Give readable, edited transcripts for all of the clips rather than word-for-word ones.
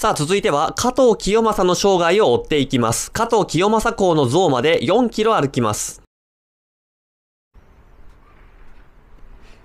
さあ続いては加藤清正の生涯を追っていきます。加藤清正公の像まで4キロ歩きます。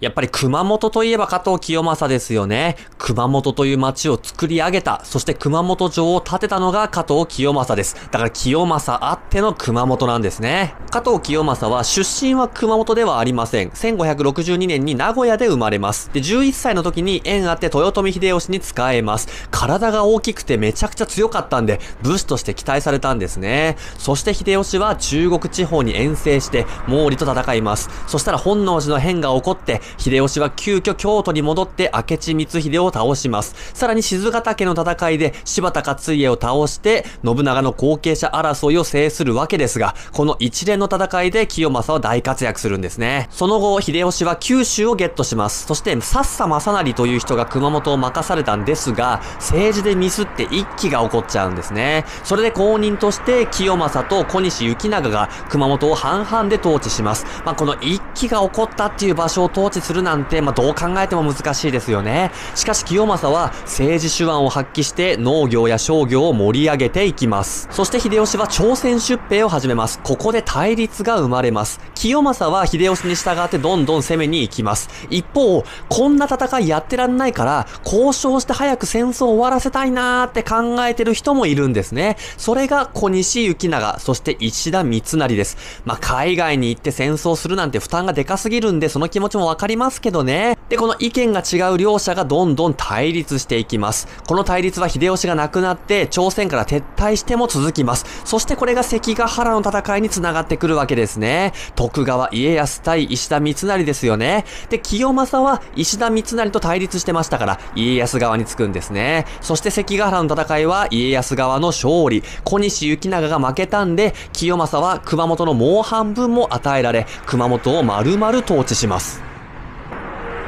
やっぱり熊本といえば加藤清正ですよね。熊本という町を作り上げた、そして熊本城を建てたのが加藤清正です。だから清正あっての熊本なんですね。加藤清正は出身は熊本ではありません。1562年に名古屋で生まれます。で、11歳の時に縁あって豊臣秀吉に仕えます。体が大きくてめちゃくちゃ強かったんで、武士として期待されたんですね。そして秀吉は中国地方に遠征して毛利と戦います。そしたら本能寺の変が起こって、秀吉は急遽京都に戻って明智光秀を倒します。さらに静ヶ岳の戦いで柴田勝家を倒して信長の後継者争いを制するわけですが、この一連の戦いで清正は大活躍するんですね。その後、秀吉は九州をゲットします。そして、佐々正成という人が熊本を任されたんですが、政治でミスって一揆が起こっちゃうんですね。それで公認として清正と小西行長が熊本を半々で統治します。この一揆が起こったっていう場所を統治するなんて、どう考えても難しいですよね。しかし清正は政治手腕を発揮して農業や商業を盛り上げていきます。そして秀吉は朝鮮出兵を始めます。ここで対立が生まれます。清正は秀吉に従ってどんどん攻めに行きます。一方、こんな戦いやってらんないから、交渉して早く戦争を終わらせたいなーって考えてる人もいるんですね。それが小西行長、そして石田三成です。海外に行って戦争するなんて負担がでかすぎるんで、その気持ちもわかりますけどね。で、この意見が違う両者がどんどん対立していきます。この対立は秀吉が亡くなって、朝鮮から撤退しても続きます。そしてこれが関ヶ原の戦いに繋がってくるわけですね。徳川家康対石田三成ですよね。で、清正は石田三成と対立してましたから、家康側につくんですね。そして関ヶ原の戦いは家康側の勝利。小西行長が負けたんで、清正は熊本のもう半分も与えられ、熊本を丸々統治します。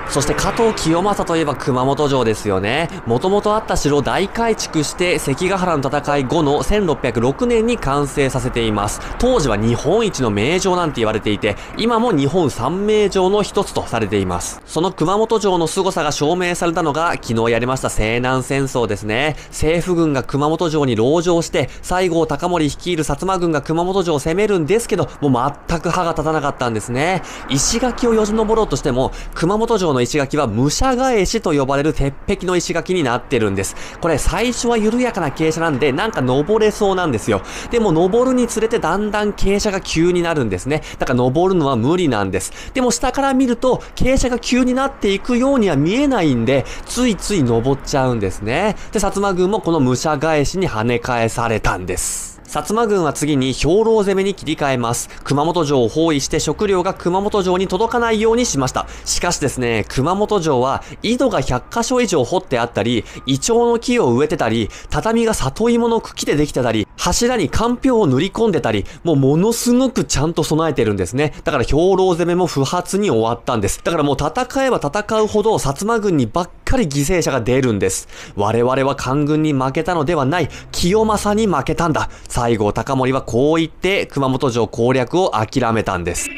そして加藤清正といえば熊本城ですよね。もともとあった城を大改築して関ヶ原の戦い後の1606年に完成させています。当時は日本一の名城なんて言われていて、今も日本三名城の一つとされています。その熊本城の凄さが証明されたのが昨日やりました西南戦争ですね。政府軍が熊本城に籠城して西郷隆盛率いる薩摩軍が熊本城を攻めるんですけど、もう全く歯が立たなかったんですね。石垣をよじ登ろうとしても熊本城の石垣は武者返しと呼ばれる鉄壁の石垣になってるんです。これ最初は緩やかな傾斜なんで登れそうなんですよ。でも登るにつれてだんだん傾斜が急になるんですね。だから登るのは無理なんです。でも下から見ると傾斜が急になっていくようには見えないんで、ついつい登っちゃうんですね。で、薩摩軍もこの武者返しに跳ね返されたんです。薩摩軍は次に兵糧攻めに切り替えます。熊本城を包囲して食料が熊本城に届かないようにしました。しかしですね、熊本城は井戸が100箇所以上掘ってあったり、イチョウの木を植えてたり、畳が里芋の茎でできてたり、柱にかんぴょうを塗り込んでたり、ものすごくちゃんと備えてるんですね。だから兵糧攻めも不発に終わったんです。だからもう戦えば戦うほど薩摩軍にばっかり犠牲者が出るんです。我々は官軍に負けたのではない、清正に負けたんだ。西郷隆盛はこう言って熊本城攻略を諦めたんです。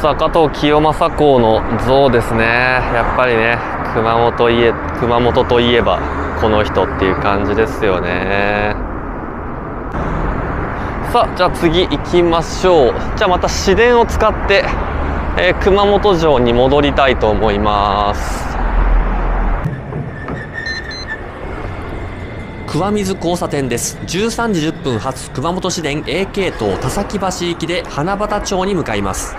さあ、加藤清正公の像ですね。やっぱりね、熊本といえばこの人っていう感じですよね。さあ、じゃあ次行きましょう。じゃあまた市電を使って、熊本城に戻りたいと思います。桑水交差点です。13時10分発熊本市電 A 系統田崎橋行きで花畑町に向かいます。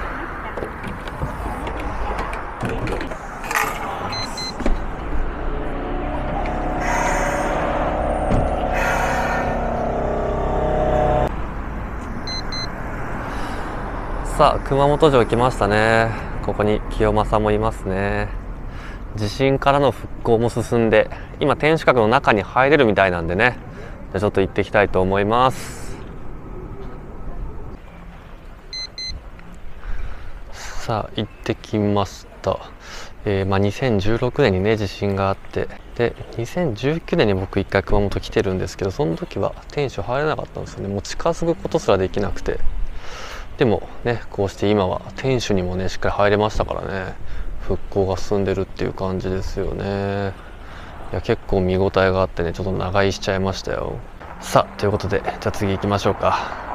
さあ、熊本城来ましたね。ここに清正もいますね。地震からの復興も進んで、今天守閣の中に入れるみたいなんでね、じゃあちょっと行ってきたいと思います。さあ、行ってきました、2016年にね地震があって、で2019年に僕一回熊本来てるんですけど、その時は天守入れなかったんですよね。もう近づくことすらできなくて、でもねこうして今は天守にもねしっかり入れましたからね、復興が進んでるっていう感じですよね。いや結構見応えがあってね、ちょっと長居しちゃいましたよ。さあということで、じゃあ次行きましょうか。